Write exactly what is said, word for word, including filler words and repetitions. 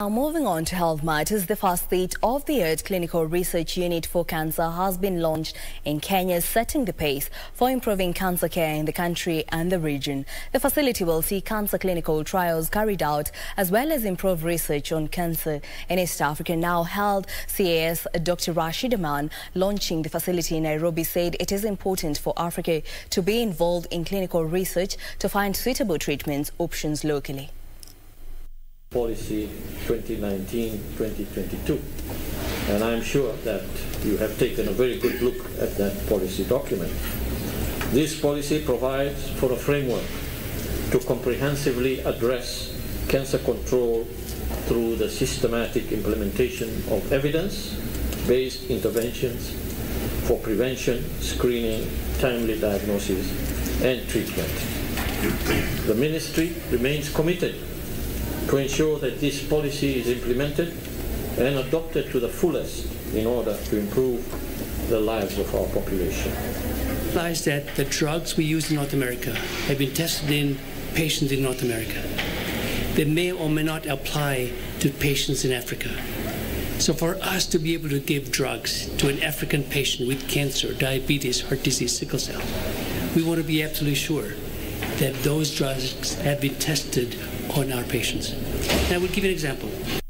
Now moving on to health matters, the first seat of the eighth Clinical Research Unit for Cancer has been launched in Kenya, setting the pace for improving cancer care in the country and the region. The facility will see cancer clinical trials carried out as well as improve research on cancer in East Africa. Now held C A S Doctor Rashid Aman, launching the facility in Nairobi, said it is important for Africa to be involved in clinical research to find suitable treatment options locally. Policy twenty nineteen to twenty twenty-two, and I'm sure that you have taken a very good look at that policy document. This policy provides for a framework to comprehensively address cancer control through the systematic implementation of evidence-based interventions for prevention, screening, timely diagnosis, and treatment. The Ministry remains committed to ensure that this policy is implemented and adopted to the fullest in order to improve the lives of our population. I realize that the drugs we use in North America have been tested in patients in North America. They may or may not apply to patients in Africa. So for us to be able to give drugs to an African patient with cancer, diabetes, heart disease, sickle cell, we want to be absolutely sure that those drugs have been tested on our patients. And I will give you an example.